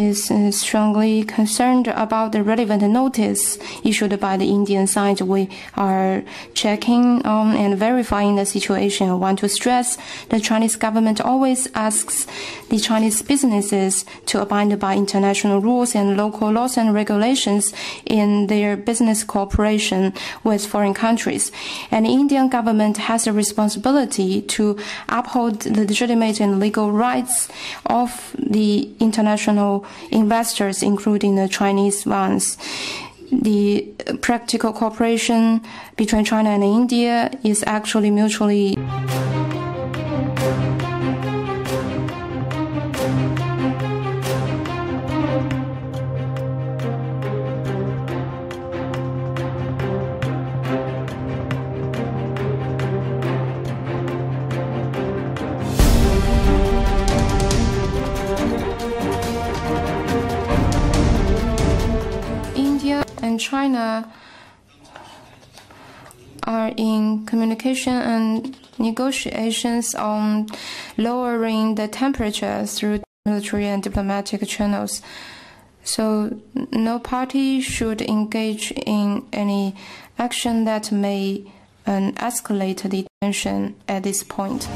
is strongly concerned about the relevant notice issued by the Indian side. We are checking on and verifying the situation. I want to stress the Chinese government always asks the Chinese businesses to abide by international rules and local laws and regulations in their business cooperation with foreign countries. And the Indian government has a responsibility to uphold the legitimate and legal rights of the international investors, including the Chinese ones. The practical cooperation between China and India is actually mutually. China are in communication and negotiations on lowering the temperature through military and diplomatic channels. So no party should engage in any action that may escalate the tension at this point.